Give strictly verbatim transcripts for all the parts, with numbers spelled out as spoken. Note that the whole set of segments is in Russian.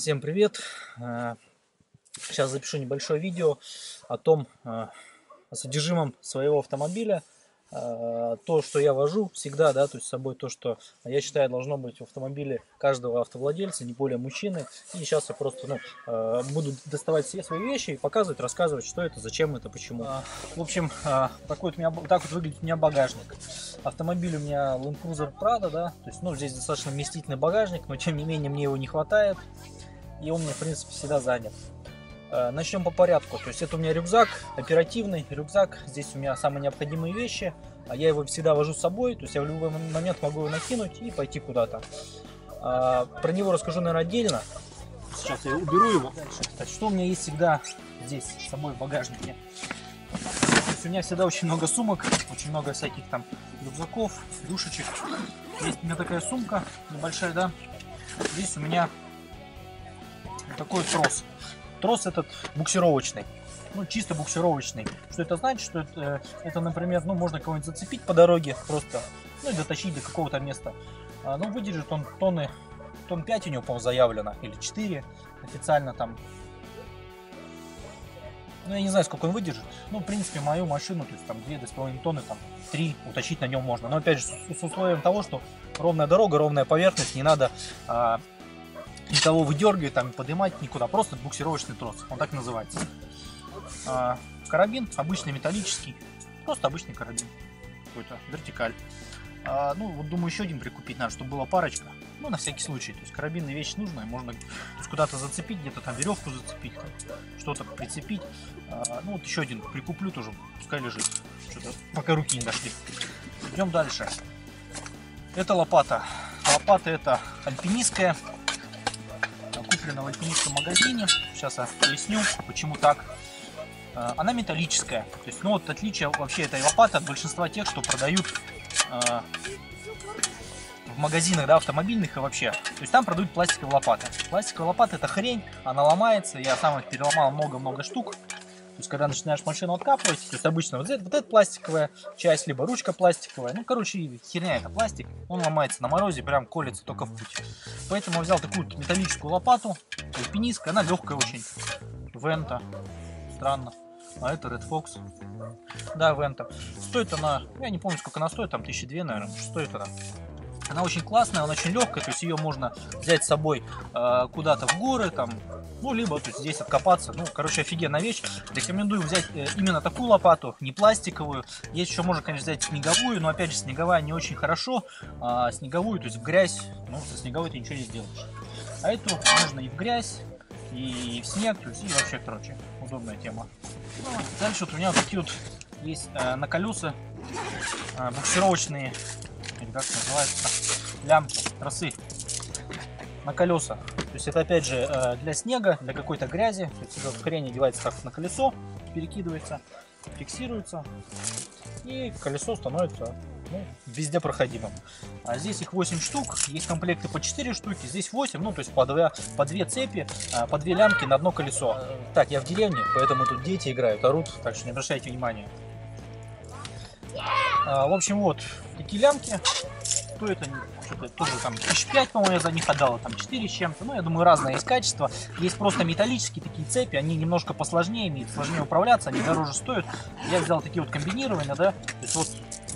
Всем привет! Сейчас запишу небольшое видео о том, о содержимом своего автомобиля, то, что я вожу всегда, да, то есть с собой то, что я считаю должно быть в автомобиле каждого автовладельца, не более мужчины. И сейчас я просто ну, буду доставать все свои вещи и показывать, рассказывать, что это, зачем это, почему. В общем, такой вот у меня, так вот выглядит у меня багажник. Автомобиль у меня Land Cruiser Prado, да, то есть, ну, здесь достаточно вместительный багажник, но тем не менее мне его не хватает, и он мне, в принципе, всегда занят. Начнем по порядку. То есть это у меня рюкзак, оперативный рюкзак. Здесь у меня самые необходимые вещи. Я его всегда вожу с собой. То есть я в любой момент могу его накинуть и пойти куда-то. Про него расскажу, наверное, отдельно. Сейчас я уберу его. Дальше. Что у меня есть всегда здесь с собой в багажнике? То есть у меня всегда очень много сумок, очень много всяких там рюкзаков, душечек. Есть у меня такая сумка небольшая, да. Здесь у меня вот такой трос. Трос этот буксировочный, ну чисто буксировочный. Что это значит? Что это, это например, ну можно кого-нибудь зацепить по дороге просто, ну и дотащить до какого-то места. А, ну выдержит он тонны, тонн пять у него, по-моему, заявлено, или четыре официально там. Ну я не знаю, сколько он выдержит. Ну в принципе мою машину, то есть там две с половиной тонны, там три утащить на нем можно. Но опять же с, с условием того, что ровная дорога, ровная поверхность, не надо... А, никого выдергивать, там поднимать никуда, просто буксировочный трос, он так называется. А, карабин обычный металлический, просто обычный карабин, какой-то вертикаль. А, ну вот думаю, еще один прикупить надо, чтобы была парочка, ну на всякий случай. То есть карабинная вещь нужная, можно куда-то зацепить, где-то там веревку зацепить, что-то прицепить. А, ну вот еще один прикуплю тоже, пускай лежит, что-то пока руки не дошли. Идем дальше. Это лопата, лопата это альпинистская. В альпинистском магазине, сейчас я поясню, почему так. Она металлическая, то есть, ну вот отличие вообще этой лопаты от большинства тех, что продают э, в магазинах, да, автомобильных и вообще. То есть там продают пластиковые лопаты. Пластиковая лопата это хрень, она ломается, я сам переломал много-много штук. То есть когда начинаешь машину откапывать, то есть обычно вот эта, вот эта пластиковая часть, либо ручка пластиковая, ну короче херня это пластик, он ломается на морозе, прям колется только в путь. Поэтому я взял такую металлическую лопату, альпинистская, она легкая очень. Вента, странно, а это Red Fox, да, Вента. Стоит она, я не помню сколько она стоит, там тысячи две, наверное, стоит она. Она очень классная, она очень легкая, то есть ее можно взять с собой э, куда-то в горы, там, ну, либо то есть, здесь откопаться. Ну, короче, офигенная вещь. Рекомендую взять э, именно такую лопату, не пластиковую. Есть еще можно, конечно, взять снеговую, но, опять же, снеговая не очень хорошо. А снеговую, то есть в грязь, ну, со снеговой ты ничего не сделаешь. А эту можно и в грязь, и в снег, то есть, и вообще, короче, удобная тема. Ну, дальше вот у меня вот такие вот есть э, на колеса э, буксировочные, или как называется, лям тросы на колеса. То есть это опять же для снега, для какой-то грязи. То есть эта хрень одевается как на колесо, перекидывается, фиксируется, и колесо становится, ну, везде проходимым. А здесь их восемь штук, есть комплекты по четыре штуки, здесь восемь, ну то есть по два, по две цепи, по две лямки на одно колесо. Так, я в деревне, поэтому тут дети играют, орут, так что не обращайте внимания. А, в общем, вот такие лямки. Стоят они что-то тоже там тысяча пять, по-моему, я за них отдала, там четыре с чем-то. Ну, я думаю, разное есть качество. Есть просто металлические такие цепи, они немножко посложнее, ими сложнее управляться, они дороже стоят. Я взял такие вот комбинированные, да. То есть вот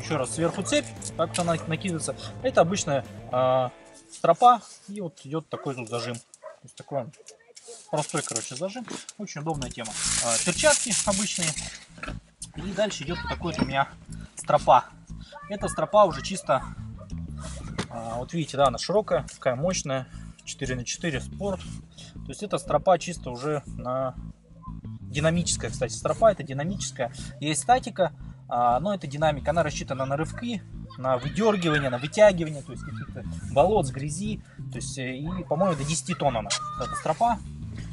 еще раз сверху цепь, как-то она накидывается. Это обычная э, стропа, и вот идет такой тут зажим. То есть такой простой, короче, зажим. Очень удобная тема. Э, перчатки обычные. И дальше идет вот такой у меня стропа. Эта стропа уже чисто, вот видите, да, она широкая, такая мощная, четыре на четыре спорт. То есть эта стропа чисто уже на динамическая, кстати, стропа, это динамическая. Есть статика, но это динамика, она рассчитана на рывки, на выдергивание, на вытягивание, то есть каких-то болот, с грязи. То есть, и, по-моему, до десяти тонн она, эта стропа.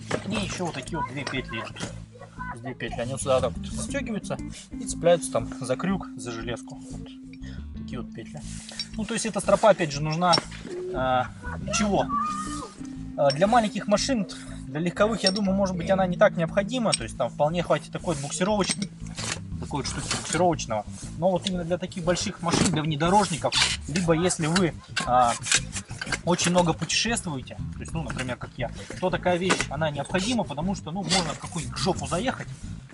И к ней еще вот такие вот две петли. Две петли, они вот сюда так вот застегиваются и цепляются там за крюк, за железку. Вот такие вот петли. Ну, то есть эта стропа, опять же, нужна э, для чего? Для маленьких машин, для легковых, я думаю, может быть, она не так необходима. То есть там вполне хватит такой вот буксировочный, такой вот штуки буксировочного. Но вот именно для таких больших машин, для внедорожников, либо если вы... Э, очень много путешествуете, то есть, ну, например, как я, то такая вещь, она необходима, потому что, ну, можно в какую-нибудь жопу заехать,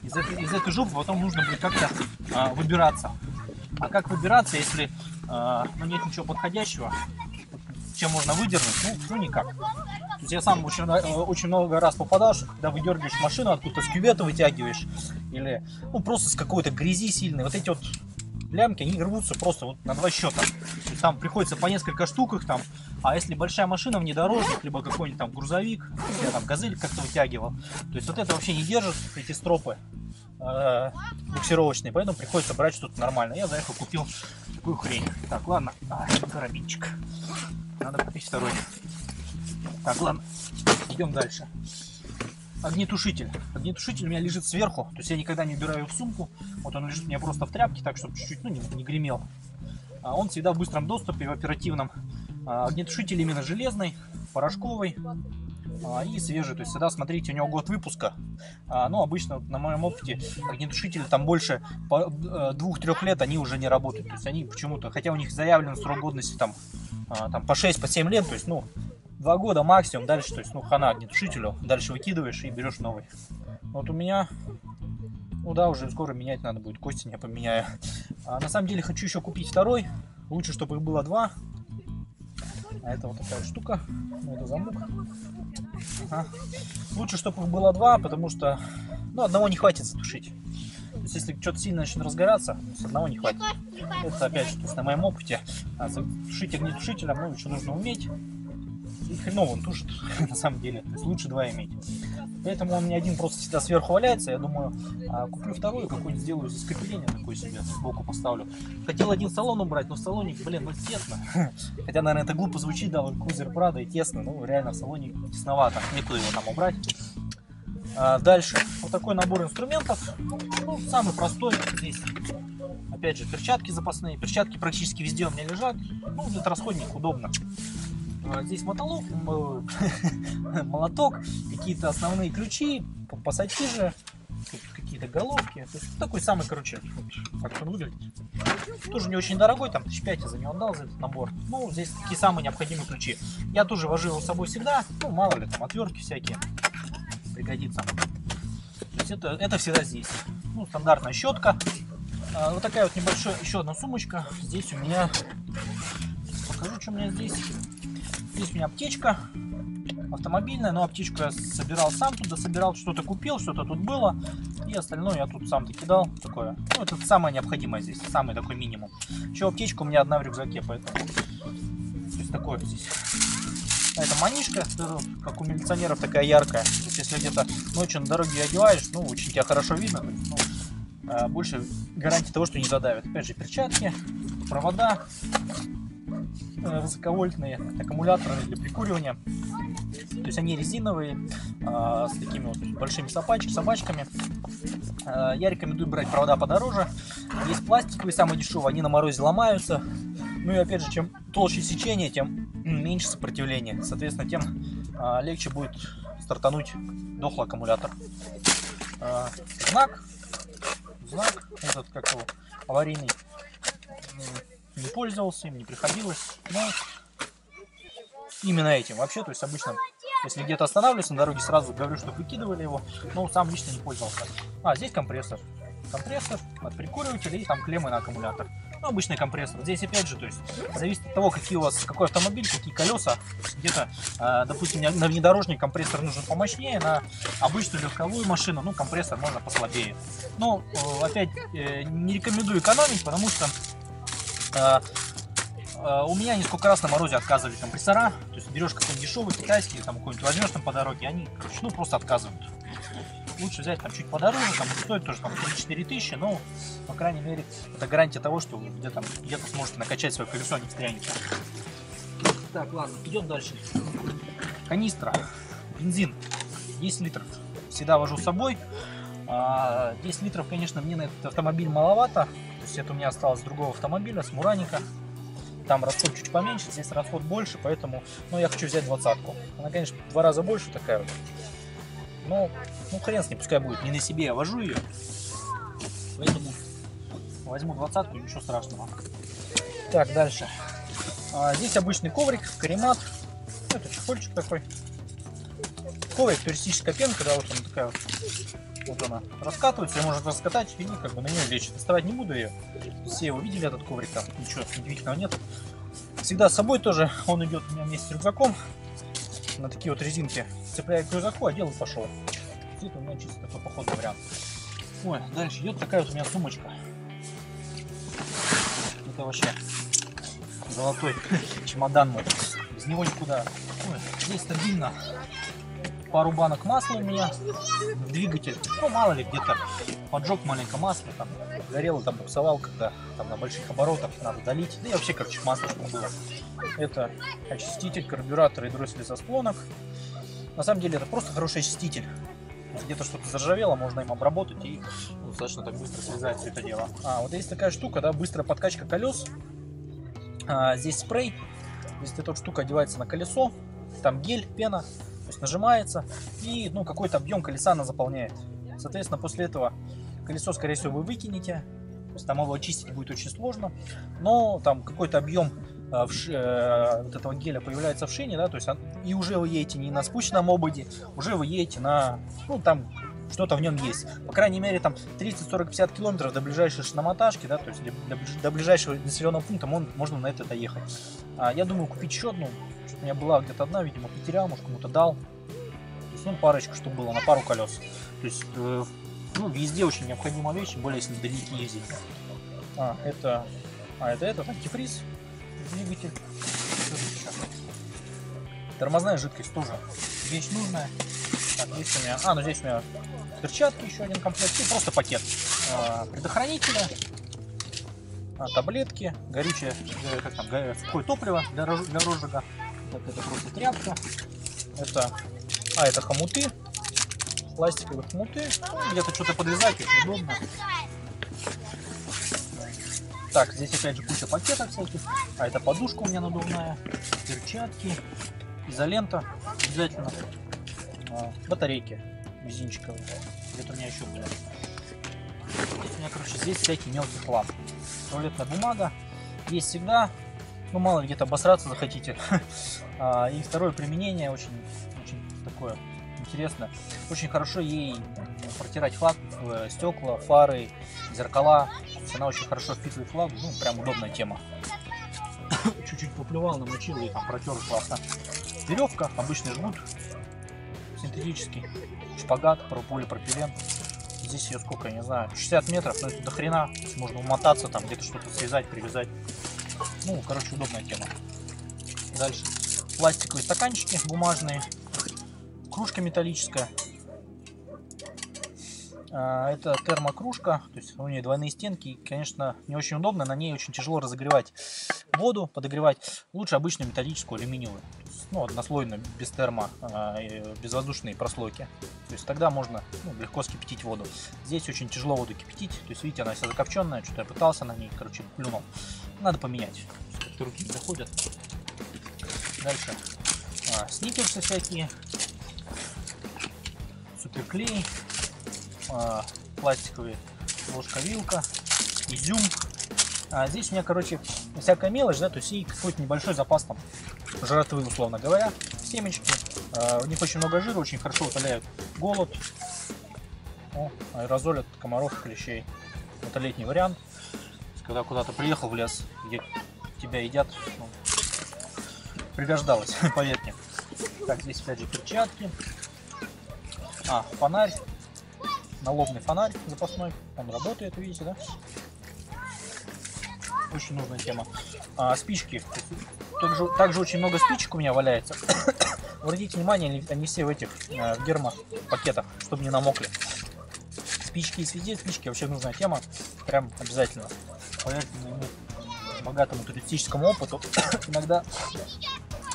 из этой, из этой жопы потом нужно будет как-то а, выбираться. А как выбираться, если а, ну, нет ничего подходящего, чем можно выдернуть? Ну, ну никак. То есть я сам очень, очень много раз попадал, что когда выдергиваешь машину, откуда-то с кювета вытягиваешь, или, ну, просто с какой-то грязи сильной, вот эти вот лямки, они рвутся просто вот на два счета. Там приходится по несколько штук их там. А если большая машина, внедорожник, либо какой-нибудь там грузовик, я там газель как-то вытягивал, то есть вот это вообще не держит, эти стропы э, буксировочные, поэтому приходится брать что-то нормальное. Я заехал, купил такую хрень. Так, ладно, а, карабинчик. Надо купить второй. Так, ладно, идем дальше. Огнетушитель. Огнетушитель у меня лежит сверху, то есть я никогда не убираю в сумку. Вот он лежит у меня просто в тряпке, так чтобы чуть-чуть, ну, не, не гремел. А он всегда в быстром доступе, в оперативном. А, огнетушитель именно железный, порошковый а, и свежий. То есть всегда смотрите, у него год выпуска. А, ну, обычно вот, на моем опыте огнетушители там больше двух-трех лет они уже не работают. То есть они почему-то, хотя у них заявлен срок годности там, а, там по шесть-семь лет, то есть, ну, Два года максимум, дальше, то есть, ну, хана огнетушителю, дальше выкидываешь и берешь новый. Вот у меня, ну да, уже скоро менять надо будет, кости не поменяю. А, на самом деле хочу еще купить второй, лучше, чтобы их было два. А это вот такая штука, ну, это замок. А. Лучше, чтобы их было два, потому что, ну, одного не хватит затушить. То есть, если что-то сильно начнет разгораться, с одного не хватит. Это опять же, на моем опыте, а затушить огнетушителем, ну, еще нужно уметь. И хреново он тушит, на самом деле. То есть лучше два иметь. Поэтому он мне один просто всегда сверху валяется. Я думаю, куплю вторую, какую-нибудь сделаю здесь крепление, такое себе сбоку поставлю. Хотел один салон убрать, но в салоне, блин, ну тесно. Хотя, наверное, это глупо звучит, да, Land Cruiser Prado и тесно. Ну, реально в салоне тесновато, некуда его там убрать. А дальше, вот такой набор инструментов. Ну, самый простой здесь. Опять же, перчатки запасные. Перчатки практически везде у меня лежат. Ну, этот расходник удобно. Здесь мотолок, молоток, какие-то основные ключи, пассатижи, какие-то головки. То есть такой самый, короче, как он выглядит. Тоже не очень дорогой, там тысяча пять я за него отдал, за этот набор. Ну, здесь такие самые необходимые ключи. Я тоже вожу его с собой всегда, ну, мало ли, там отвертки всякие, пригодится. То есть это, это всегда здесь. Ну, стандартная щетка. А, вот такая вот небольшая, еще одна сумочка. Здесь у меня, покажу, что у меня здесь. Здесь у меня аптечка автомобильная, но аптечку я собирал сам, туда собирал, что-то купил, что-то тут было, и остальное я тут сам докидал. Такое, ну, это самое необходимое здесь, самый такой минимум. Еще аптечка у меня одна в рюкзаке, поэтому то есть такое здесь. А это манишка, как у милиционеров, такая яркая. То есть, если где-то ночью на дороге одеваешь, ну, очень тебя хорошо видно, то есть, ну, больше гарантии того, что не задавят. Опять же, перчатки, провода высоковольтные, аккумуляторы для прикуривания, то есть они резиновые, а, с такими вот большими собачками, собачками. А, я рекомендую брать провода подороже, есть пластиковые, самые дешевые, они на морозе ломаются, ну и опять же, чем толще сечение, тем меньше сопротивление, соответственно, тем а, легче будет стартануть дохлый аккумулятор. А, знак, знак, этот как его, аварийный. Не пользовался им, не приходилось, но именно этим вообще, то есть обычно, если где-то останавливаюсь на дороге, сразу говорю, что выкидывали его, но сам лично не пользовался. А, здесь компрессор, компрессор от прикуривателя и там клеммы на аккумулятор, ну, обычный компрессор. Здесь опять же, то есть, зависит от того, какие у вас, какой автомобиль, какие колеса, где-то, допустим, на внедорожник компрессор нужен помощнее, на обычную легковую машину, ну, компрессор можно послабее. Но, опять, не рекомендую экономить, потому что Uh, uh, у меня несколько раз на морозе отказывали компрессора, то есть берешь какой-нибудь дешевый китайский, там какой-нибудь возьмешь там по дороге, они, короче, ну, просто отказывают. Лучше взять там чуть подороже, там стоит тоже там три-четыре тысячи, но, по крайней мере, это гарантия того, что где-то где сможете накачать свое колесо, не встрянется. Так, ладно, идем дальше. Канистра, бензин, десять литров, всегда вожу с собой. Uh, десять литров, конечно, мне на этот автомобиль маловато. То есть это у меня осталось с другого автомобиля, с Мураника. Там расход чуть поменьше, здесь расход больше, поэтому, ну, я хочу взять двадцатку. Она, конечно, в два раза больше такая вот. Но, ну, хрен с ней, пускай будет. Не на себе я вожу ее. Поэтому возьму двадцатку, ничего страшного. Так, дальше. А, здесь обычный коврик, каремат. это чехольчик такой. Такая туристическая пенка, да, вот она такая вот. Вот она раскатывается, ее можно раскатать и как бы на нее лечь. Доставать не буду ее. Все его видели, этот коврик, там ничего удивительного нет. Всегда с собой тоже он идет у меня вместе с рюкзаком. На такие вот резинки цепляю к рюкзаку, одел и пошел. Это у меня чисто такой походный вариант. Ой, дальше идет такая вот у меня сумочка. Это вообще золотой чемодан мой. Без него никуда. Ой, здесь стабильно. Пару банок масла у меня. Двигатель. Ну, мало ли, где-то поджег маленько масло. Там горело, там буксовал, когда там на больших оборотах надо долить. Да и вообще, короче, масло чтобы было. Это очиститель, карбюратор и дроссель со склонок. На самом деле это просто хороший очиститель. Где-то что-то заржавело, можно им обработать и ну, достаточно так быстро срезать все это дело. А, вот есть такая штука, да, быстрая подкачка колес. А, здесь спрей. Здесь эта штука одевается на колесо. Там гель, пена. То есть нажимается и ну, какой-то объем колеса она заполняет. Соответственно, после этого колесо, скорее всего, вы выкинете. То есть там его очистить будет очень сложно. Но там какой-то объем В ши, э, вот этого геля появляется в шине, да, то есть он, и уже вы едете не на спущенном ободе, уже вы едете на, ну, там что-то в нем есть, по крайней мере, там тридцать сорок пятьдесят километров до ближайшей шиномонтажки, да, то есть до, до ближайшего населенного пункта можно, можно на это доехать. А, я думаю купить еще одну, у меня была где-то одна, видимо, потерял, может, кому-то дал, то есть, ну, парочку, чтобы было на пару колес, то есть, э, ну, везде очень необходимая вещь, тем более, если вдалеке ездить. А, это, а, это этот антифриз. Двигатель, тормозная жидкость тоже вещь нужная. Так, здесь у меня, а, ну здесь у меня перчатки, еще один комплект и просто пакет а, предохранителя, а, таблетки, горючее, как там, сухое топливо для, для розжига. Так, это просто тряпка. Это, а это хомуты, пластиковые хомуты, где-то что-то подвязать, если удобно. Так, здесь опять же куча пакетов всяких, а это подушка у меня надувная, перчатки, изолента, обязательно, а, батарейки мизинчиковые, где-то у меня еще были. Здесь у меня, короче, здесь всякий мелкий хлам, туалетная бумага, есть всегда, ну мало ли где-то обосраться захотите. А, и второе применение очень, очень такое интересное, очень хорошо ей протирать флаг, стекла, фары, зеркала. Она очень хорошо впитывает влагу, ну прям удобная тема. Чуть-чуть поплевал, намочил и там протер классно. Веревка, обычный жгут, синтетический, шпагат, пропилен. Здесь ее сколько, я не знаю, шестьдесят метров, но это до хрена. Можно умотаться, там где-то что-то связать, привязать. Ну, короче, удобная тема. Дальше. Пластиковые стаканчики бумажные, кружка металлическая. Это термокружка, то есть у нее двойные стенки, и, конечно, не очень удобно, на ней очень тяжело разогревать воду, подогревать. Лучше обычную металлическую, алюминиевую, есть, ну, однослойную, без термо, без воздушной прослойки. То есть тогда можно ну, легко скипятить воду. Здесь очень тяжело воду кипятить, то есть видите, она вся закопченная, что-то я пытался на ней, короче, плюнул. Надо поменять, как-то руки не доходят. Дальше а, сникерсы всякие, суперклей. А, пластиковые ложка-вилка, изюм. А здесь у меня, короче, всякая мелочь, да, то есть и какой-то небольшой запас там жратвы, условно говоря, семечки. А, у них очень много жира, очень хорошо утоляют голод. О, аэрозоль от комаров и клещей. Это летний вариант. Когда куда-то приехал в лес, где тебя едят, ну, пригождалось, поверь мне. Так, здесь опять же перчатки. А, фонарь. Налобный фонарь запасной, он работает, видите, да? Очень нужная тема. А, спички. Также, также очень много спичек у меня валяется. Обратите внимание, они все в этих в гермопакетах, чтобы не намокли. Спички и везде, спички вообще нужная тема. Прям обязательно. Поверьте моему богатому туристическому опыту. Иногда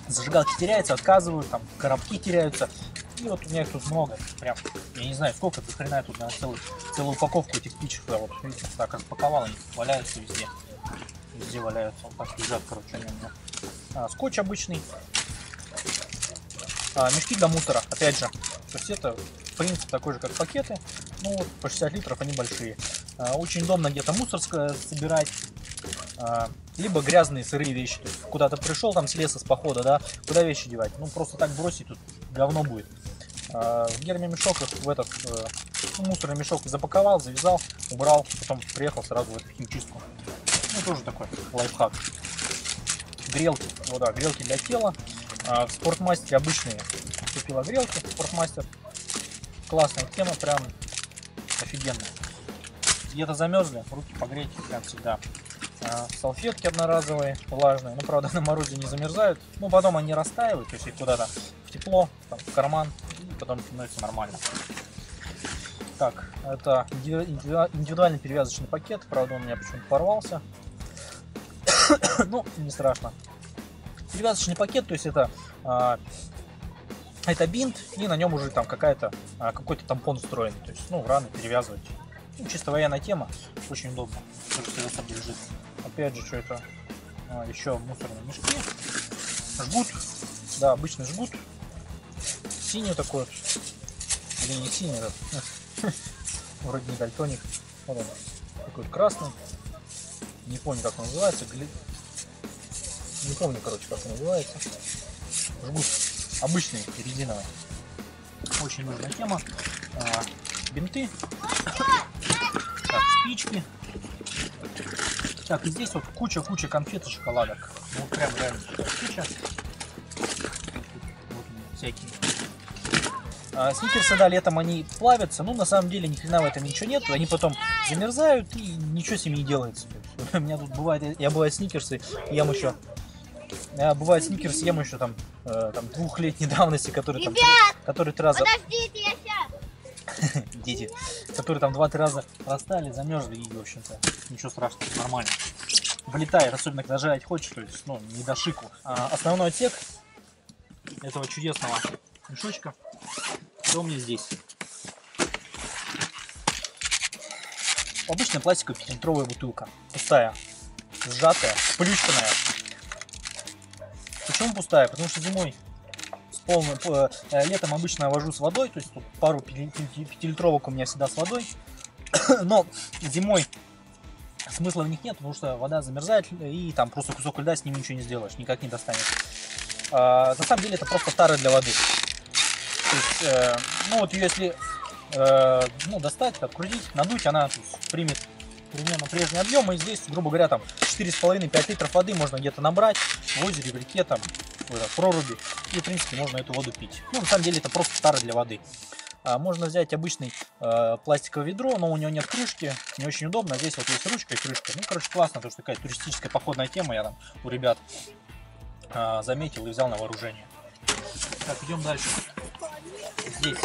зажигалки теряются, отказывают, там коробки теряются. И вот у меня их тут много, прям, я не знаю сколько, до хрена я тут на целую, целую упаковку этих спичек, да, вот видите, так распаковал, они валяются везде, везде валяются, вот так лежат, короче, они у меня. А, скотч обычный, а, мешки для мусора, опять же, то есть это принцип такой же, как пакеты, ну вот по шестьдесят литров они большие, а, очень удобно где-то мусор собирать, а, либо грязные сырые вещи. То есть куда-то пришел там с леса, с похода, да, куда вещи девать? Ну просто так бросить тут говно будет. А в гермомешок в этот э, мусорный мешок запаковал, завязал, убрал, потом приехал сразу в эту химчистку. Ну тоже такой лайфхак. Грелки, вот, да, грелки для тела. А в Спортмастере обычные купила грелки. Спортмастер классная тема, прям офигенная. Где-то замерзли, руки погреть, как всегда. А, салфетки одноразовые, влажные, ну правда на морозе не замерзают, но потом они растаивают, то есть их куда-то в тепло, там, в карман, и потом становится нормально. Так, это индивидуальный перевязочный пакет, правда он у меня почему-то порвался, ну не страшно. Перевязочный пакет, то есть это... А, это бинт, и на нем уже там какая-то какой-то тампон встроен, то есть, ну, раны перевязывать. Ну, чисто военная тема, очень удобно. Опять же, что это? А, еще мусорные мешки, жгут, да, обычный жгут, синий такой, или не синий, вроде не дальтоник, такой красный, не помню как он называется, не помню, короче, как он называется, жгут. Обычные резиновые. Очень нужная тема. А, бинты. Так, спички. Так, и здесь вот куча-куча конфет и шоколадок. Вот прям реально куча. Вот всякие. А, сникерсы, да, летом они плавятся. Ну, на самом деле, ни хрена в этом ничего нет. Они потом замерзают и ничего с ними не делается. У меня тут бывает, я бываю сникерсы, ем еще... А, бывает сникерс, ем еще там, э, там двухлетней давности, который там, который три раза... Подождите, я сейчас! Дети, которые там два-три раза растали, замерзли, и, в общем-то, ничего страшного, нормально. Влетает, особенно когда жрать хочешь, то есть, ну, не до шику. А, основной отсек этого чудесного мешочка, что у меня здесь? Обычная пластиковая пятилитровая бутылка, пустая, сжатая, сплющенная. Почему пустая? Потому что зимой с полным, э, летом обычно я вожу с водой, то есть тут пару пятилитровок у меня всегда с водой, но зимой смысла в них нет, потому что вода замерзает и там просто кусок льда, с ним ничего не сделаешь, никак не достанешь. Э, на самом деле это просто тара для воды. То есть, э, ну вот ее если э, ну, достать, открутить, надуть, она есть, примет примерно прежний объем, и здесь, грубо говоря, там четыре с половиной — пять литров воды можно где-то набрать в озере, в реке, там, в проруби, и, в принципе, можно эту воду пить. Ну, на самом деле, это просто тара для воды. А, можно взять обычный э, пластиковое ведро, но у него нет крышки, не очень удобно, здесь вот есть ручка и крышка. Ну, короче, классно, потому что такая туристическая походная тема, я там у ребят э, заметил и взял на вооружение. Так, идем дальше. Здесь,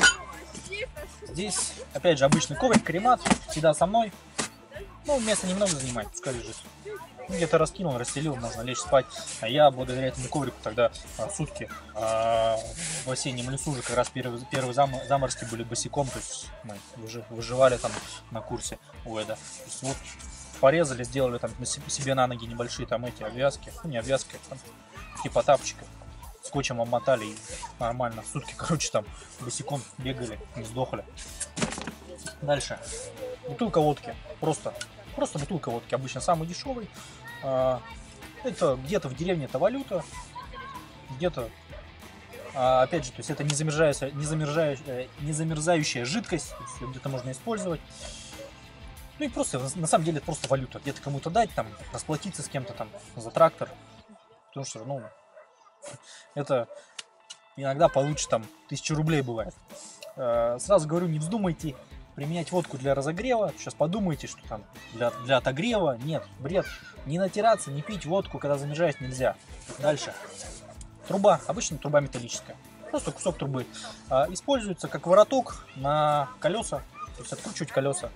здесь опять же, обычный коврик, кремат, всегда со мной. Ну, место немного занимает, пускай лежит. Ну, где-то раскинул, расстелил, можно лечь спать. А я благодаря этому коврику тогда а, сутки а, в осеннем лесу уже как раз первые, первые зам, заморозки были босиком. То есть мы уже выживали там на курсе УЭДа. То есть вот порезали, сделали там себе на ноги небольшие там эти обвязки. Ну, не обвязки, там, типа тапочка. Скотчем обмотали и нормально. Сутки, короче, там босиком бегали, не сдохли. Дальше. Бутылка водки. Просто. Просто бутылка водки, обычно самый дешевый. Это где-то в деревне это валюта, где-то, опять же, то есть это не замерзающая, не замерзающая, не замерзающая жидкость, где-то можно использовать. Ну и просто, на самом деле, это просто валюта. Где-то кому-то дать, там, расплатиться с кем-то там за трактор, потому что, ну, это иногда получше там тысячу рублей бывает. Сразу говорю, не вздумайте применять водку для разогрева. Сейчас подумайте, что там для, для отогрева. Нет, бред. Не натираться, не пить водку, когда замерзаешь, нельзя. Дальше. Труба. Обычно труба металлическая. Просто кусок трубы. А, используется как вороток на колеса. То есть откручивать колеса.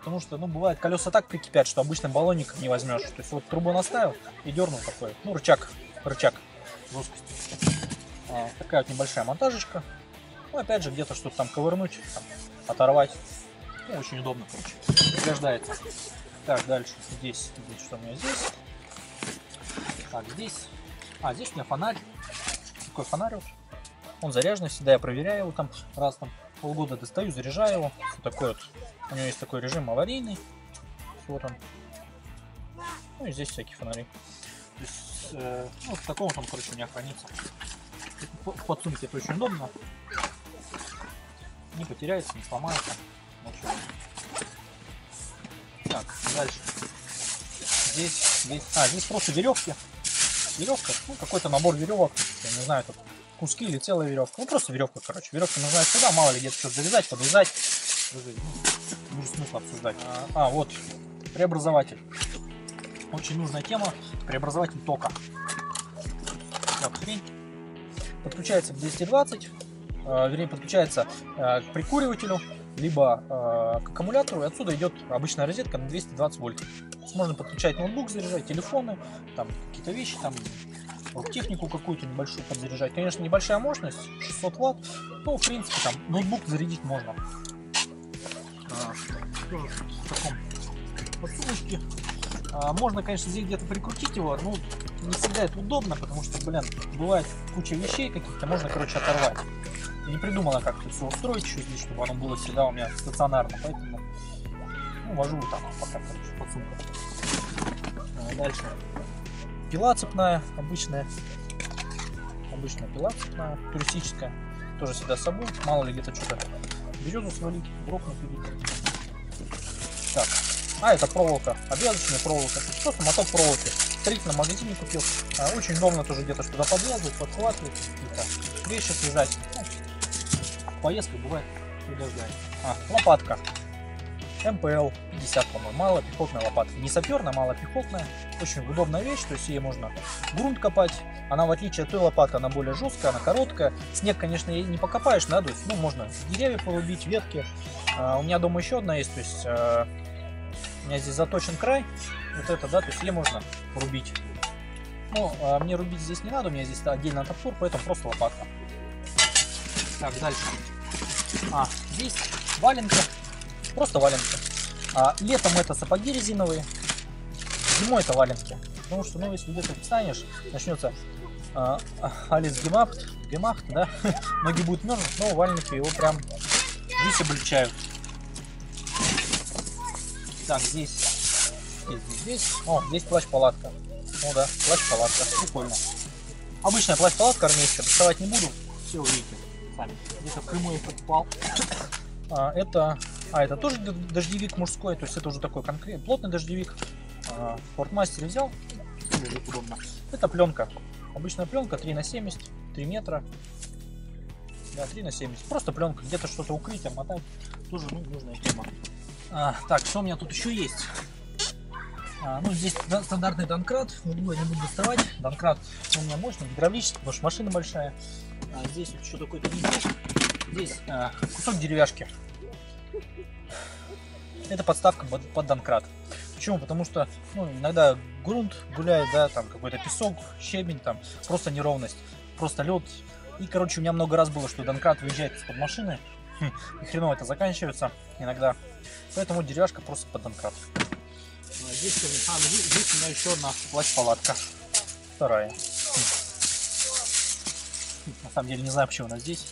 Потому что, ну, бывает, колеса так прикипят, что обычным баллонник не возьмешь. То есть вот трубу наставил и дернул такой. Ну, рычаг. Рычаг. Жесткости. А, такая вот небольшая монтажечка. Ну, опять же, где-то что-то там ковырнуть, там, оторвать. Ну, очень удобно, короче, пригождается. Так, дальше, здесь, здесь, что у меня здесь? Так, здесь, а, здесь у меня фонарь, такой фонарь вот, он заряженный, всегда я проверяю его там, раз там полгода достаю, заряжаю его, вот такой вот, у него есть такой режим аварийный, вот он, Ну и здесь всякие фонари. То есть, э, ну, в таком вот он, короче, у меня хранится. В подсумке это очень удобно. Не потеряется, не сломается. Ничего. Так, дальше. Здесь, здесь, а, здесь просто веревки. Веревка, ну какой-то набор веревок. Я не знаю, тут куски или целая веревка. Ну просто веревка, короче. Веревка нужна сюда, мало ли где-то что-то завязать, подвязать. Уже смысла обсуждать. А, а, вот, преобразователь. Очень нужная тема. Преобразователь тока. Вот хрень. Подключается к двести двадцать. Э, вернее, подключается э, к прикуривателю, либо э, к аккумулятору. И отсюда идет обычная розетка на двести двадцать вольт. Можно подключать ноутбук, заряжать телефоны, там какие-то вещи, там технику какую-то небольшую подзаряжать. Конечно, небольшая мощность, шестьсот ватт, но в принципе там ноутбук зарядить можно. А, в таком подсумочке. А, можно, конечно, здесь где-то прикрутить его, но не всегда это удобно, потому что, блин, бывает куча вещей каких-то, можно, короче, оторвать. Я не придумала, как это все устроить еще здесь, чтобы оно было всегда у меня стационарно, поэтому ну, вожу вот так вот пока, короче, под сумку. А, дальше. Пила цепная, обычная. Обычная пила цепная, туристическая. Тоже всегда с собой. Мало ли где-то что-то березу свалить, грохнуть или... Так. А, это проволока. Обвязочная проволока. Просто моток проволоки. Старик на магазине купил. А, очень удобно тоже где-то что-то подвязывать, подхватывать. Какие-то вещи связать. Ну, поездка бывает пригождает. А, лопатка. эм пэ эл пятьдесят, по-моему, малопехотная лопата. Не саперная, малопехотная. Очень удобная вещь, то есть ей можно грунт копать. Она, в отличие от той лопаты, она более жесткая, она короткая. Снег, конечно, ей не покопаешь, надо, ну, можно деревья порубить, ветки. А, у меня дома еще одна есть, то есть а, у меня здесь заточен край. Вот это, да, то есть ей можно рубить. Ну, а мне рубить здесь не надо, у меня здесь отдельно топор, поэтому просто лопатка. Так, дальше. А, здесь валенка. Просто валенки. А, летом это сапоги резиновые, зимой это валенки. Потому что, ну, если где-то встанешь, начнется а, Алис Гемахт, Гемахт, да, ноги будут мерзнуть, но валенки его прям здесь облегчают. Так, здесь, здесь, здесь, о, здесь плащ-палатка. Ну да, плащ-палатка, прикольно. Обычная плащ-палатка армейская, доставать не буду, все увидите сами. Где-то в Крыму я покупал. А, это... А, это тоже дождевик мужской, то есть это уже такой конкретный, плотный дождевик. А, Спортмастер взял, удобно. Это пленка, обычная пленка три на семьдесят, три метра, да, три на семьдесят, просто пленка, где-то что-то укрыть, мотать, тоже ну, нужная тема. А, так, что у меня тут еще есть? А, ну, здесь стандартный Данкрат, не буду, не буду доставать, Данкрат у меня мощный, гидравлический, потому что машина большая. А, здесь вот еще такой-то здесь а, кусок деревяшки. Это подставка под Данкрат. Почему? Потому что ну, иногда грунт гуляет, да, там какой-то песок, щебень, там просто неровность, просто лед. И, короче, у меня много раз было, что Данкрат выезжает из-под машины, хм, и хреново это заканчивается иногда. Поэтому деревяшка просто под Данкрат. Здесь, а, здесь у меня еще одна плащ-палатка. Вторая. Хм. На самом деле не знаю, почему она здесь.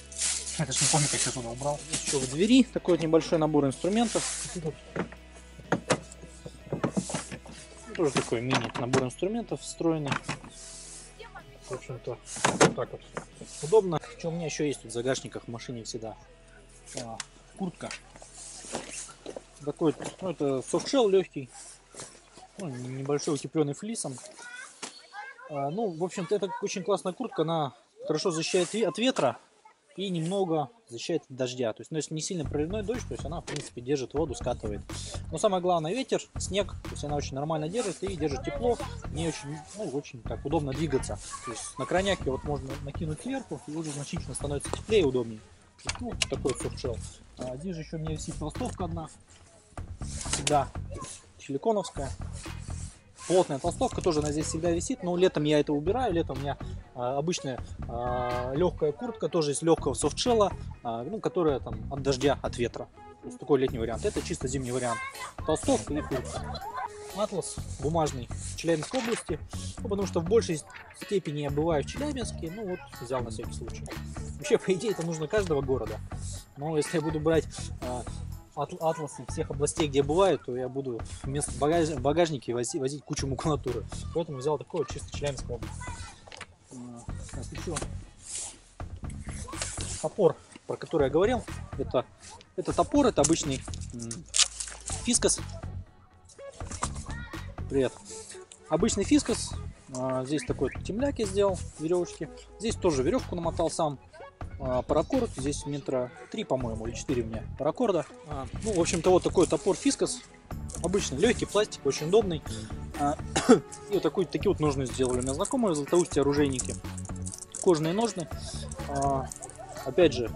Я даже не помню, как я туда убрал. Еще в двери такой вот небольшой набор инструментов. Тоже такой мини-набор инструментов встроенный. В общем-то, вот так вот. Удобно. Что у меня еще есть тут в загашниках в машине всегда? А, куртка. Такой, ну это софтшелл легкий. Ну, небольшой, утепленный флисом. А, ну, в общем-то, это очень классная куртка. Она хорошо защищает от ветра. И немного защищает от дождя. То есть, ну, если не сильно проливной дождь, то есть она, в принципе, держит воду, скатывает. Но самое главное, ветер, снег. То есть она очень нормально держит и держит тепло. Не очень, ну, очень так удобно двигаться. То есть на крайняке вот можно накинуть сверху, и уже значительно становится теплее и удобнее. Ну, такой софтшелл. А здесь же еще у меня висит толстовка одна. Всегда силиконовская. Плотная толстовка, тоже она здесь всегда висит, но летом я это убираю, летом у меня а, обычная а, легкая куртка, тоже из легкого софтшелла, а, ну, которая там от дождя, от ветра. То есть такой летний вариант, это чисто зимний вариант. Толстовка и куртка. Атлас бумажный Челябинской области, ну, потому что в большей степени я бываю в Челябинске, ну вот взял на всякий случай. Вообще, по идее, это нужно каждого города, но если я буду брать... А, атласы всех областей, где бывает, то я буду вместо багаж... багажники возить, возить кучу макулатуры. Поэтому взял такое чисто челябинского. Сейчас еще топор, про который я говорил. Это, это топор, это обычный фискас. Привет. Обычный фискас. Здесь такой темляк я сделал, веревочки. Здесь тоже веревку намотал сам. Паракорд, здесь метра три, по-моему, или четыре у меня паракорда. Ну, в общем-то, вот такой топор фискас. Обычный, легкий пластик, очень удобный. И вот такой, такие вот ножны сделали у меня знакомые в Златоусте оружейники. Кожные ножны. Опять же,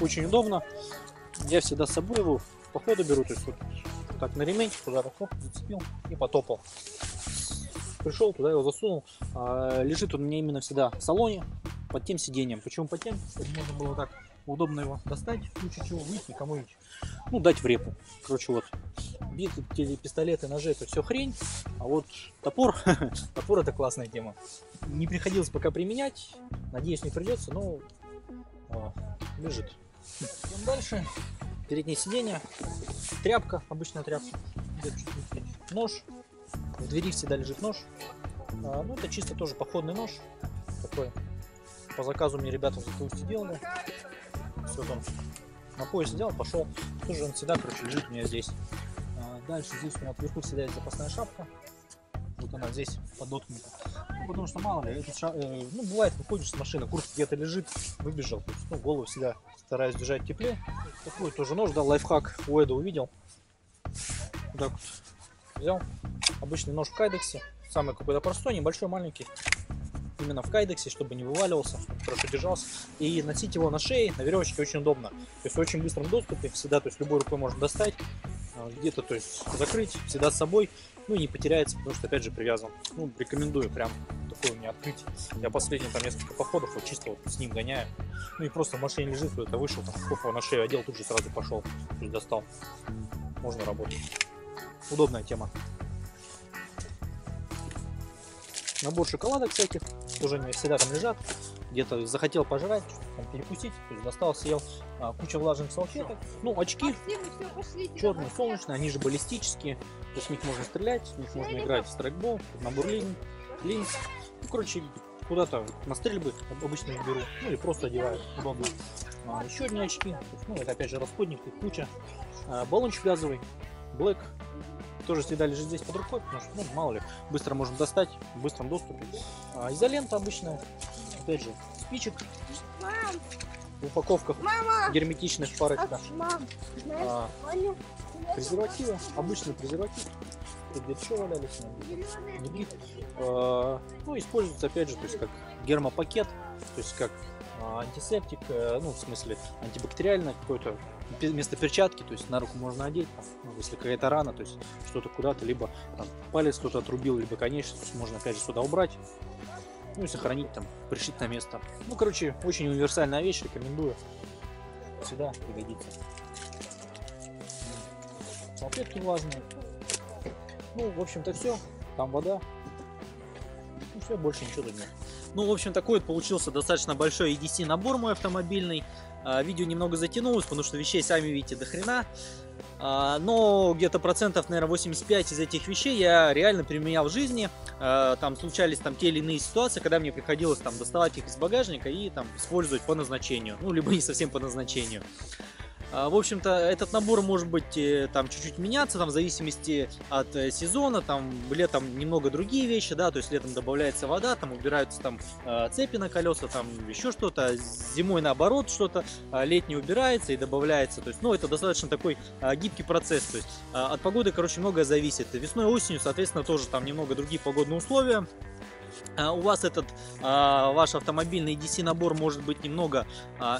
очень удобно. Я всегда с собой его по ходу беру. То есть вот так на ремень, туда зацепил и потопал. Пришел, туда его засунул. Лежит он у меня именно всегда в салоне. Под тем сиденьем. Почему под тем? Чтобы можно было так удобно его достать, в случае чего выйти кому-нибудь, ну, дать в репу. Короче, вот биты, пистолеты, ножи — это все хрень, а вот топор, топор — это классная тема. Не приходилось пока применять, надеюсь, не придется, но а, лежит. Идем дальше. Переднее сиденье, тряпка, обычная тряпка, нож, в двери всегда лежит нож. А, ну, это чисто тоже походный нож такой. По заказу мне ребята в Златоусте делали. Все там на пояс сделал, пошел. Тоже он всегда, короче, лежит у меня здесь. А дальше здесь у меня вверху всегда есть запасная шапка. Вот она здесь подоткнута. Ну, потому что мало ли, ша... ну, бывает, выходишь с машины, куртка где-то лежит, выбежал. То есть, ну, голову всегда стараюсь держать теплее. Такой тоже нож, да, лайфхак у Эда увидел. Вот так вот взял. Обычный нож в кайдексе. Самый какой-то простой, небольшой, маленький. Именно в кайдексе, чтобы не вываливался, чтобы хорошо держался. И носить его на шее, на веревочке очень удобно. То есть в очень быстром доступе всегда, то есть любой рукой можно достать, где-то, то есть закрыть, всегда с собой. Ну и не потеряется, потому что опять же привязан. Ну, рекомендую прям такое у меня открытие. Я последний там несколько походов вот чисто вот с ним гоняю. Ну и просто в машине лежит, это вышел, там кофе на шею одел, тут же сразу пошел, то есть достал. Можно работать. Удобная тема. Набор шоколадок всяких, тоже они всегда там лежат, где-то захотел пожрать, там перекусить, то есть достал, съел. А, куча влажных салфеток, ну, очки, черные, солнечные, они же баллистические, то есть в них можно стрелять, в них можно играть в страйкбол, набор линз, линз, ну, короче, куда-то на стрельбы обычно их беру, ну, или просто одеваю, удобно. А, еще одни очки, ну, это опять же расходник, тут куча. А, баллончик газовый, блэк. Тоже всегда лежит здесь под рукой, потому что, ну, мало ли, быстро можно достать, в быстром доступе. А, изолента обычная, опять же, спичек. Мам! В упаковках Мама! Герметичных парочка. А, презервативы, обычный презерватив. Где-то еще валялись, а, ну, используется, опять же, то есть как гермопакет, то есть как антисептик, ну, в смысле антибактериальное какое-то, вместо перчатки, то есть на руку можно одеть, ну, если какая-то рана, то есть что-то куда-то, либо там, палец кто-то отрубил, либо конечность, можно опять же сюда убрать, ну и сохранить там, пришить на место. Ну, короче, очень универсальная вещь, рекомендую, всегда пригодится. Салфетки влажные, ну, в общем-то, все, там вода, ну, все, больше ничего тут нет. Ну, в общем, такой вот получился достаточно большой и ди си набор мой автомобильный. Видео немного затянулось, потому что вещей, сами видите, до хрена. Но где-то процентов, наверное, восемьдесят пять из этих вещей я реально применял в жизни. Там случались там те или иные ситуации, когда мне приходилось там доставать их из багажника и там использовать по назначению. Ну, либо не совсем по назначению. В общем-то, этот набор может быть там чуть-чуть меняться, там в зависимости от сезона, там летом немного другие вещи, да, то есть летом добавляется вода, там убираются там цепи на колеса, там еще что-то, зимой наоборот что-то, летнее убирается и добавляется, то есть, ну, это достаточно такой гибкий процесс, то есть от погоды, короче, многое зависит, весной, осенью, соответственно, тоже там немного другие погодные условия. У вас этот ваш автомобильный и ди си набор может быть немного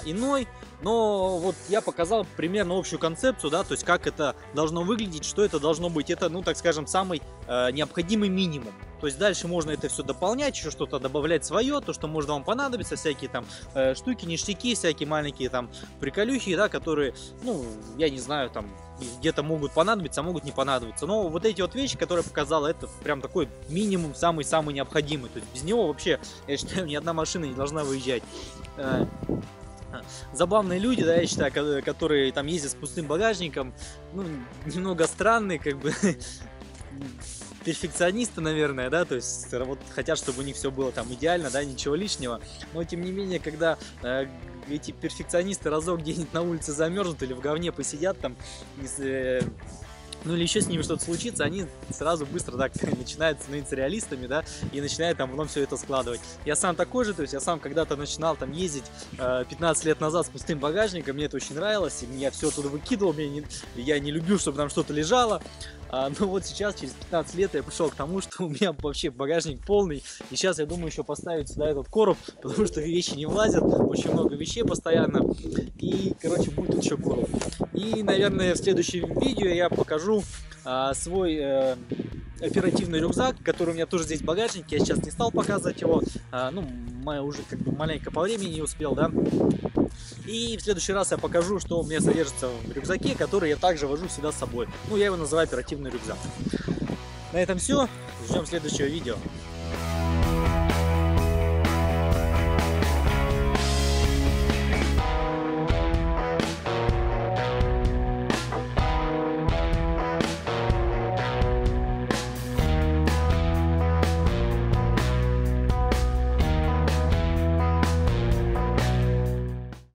иной, но вот я показал примерно общую концепцию, да, то есть как это должно выглядеть, что это должно быть, это, ну, так скажем, самый необходимый минимум. То есть дальше можно это все дополнять, еще что-то добавлять свое, то, что может вам понадобиться, всякие там штуки, ништяки, всякие маленькие там приколюхи, да, которые, ну, я не знаю, там где-то могут понадобиться, а могут не понадобиться. Но вот эти вот вещи, которые я показал, это прям такой минимум, самый-самый необходимый. То есть без него вообще, я считаю, ни одна машина не должна выезжать. забавные люди, да, я считаю, которые там ездят с пустым багажником, ну, немного странные, как бы, перфекционисты, наверное, да, то есть вот хотят, чтобы у них все было там идеально, да, ничего лишнего, но тем не менее, когда э, эти перфекционисты разок где-нибудь на улице замерзнут или в говне посидят там, если... ну или еще с ними что-то случится, они сразу быстро так начинают становиться реалистами, да, и начинают там потом все это складывать. Я сам такой же, то есть я сам когда-то начинал там ездить пятнадцать лет назад с пустым багажником, мне это очень нравилось, и я все оттуда выкидывал, мне не, я не любил, чтобы там что-то лежало, а, но вот сейчас, через пятнадцать лет я пришел к тому, что у меня вообще багажник полный, и сейчас я думаю еще поставить сюда этот короб, потому что вещи не влазят, очень много вещей постоянно, и, короче, будет еще короб. И, наверное, в следующем видео я покажу свой э, оперативный рюкзак, который у меня тоже здесь в багажнике. Я сейчас не стал показывать его, а, ну, уже как бы маленько по времени не успел, да. И в следующий раз я покажу, что у меня содержится в рюкзаке, который я также вожу всегда с собой. Ну, я его называю оперативный рюкзак. На этом все. Ждем следующего видео.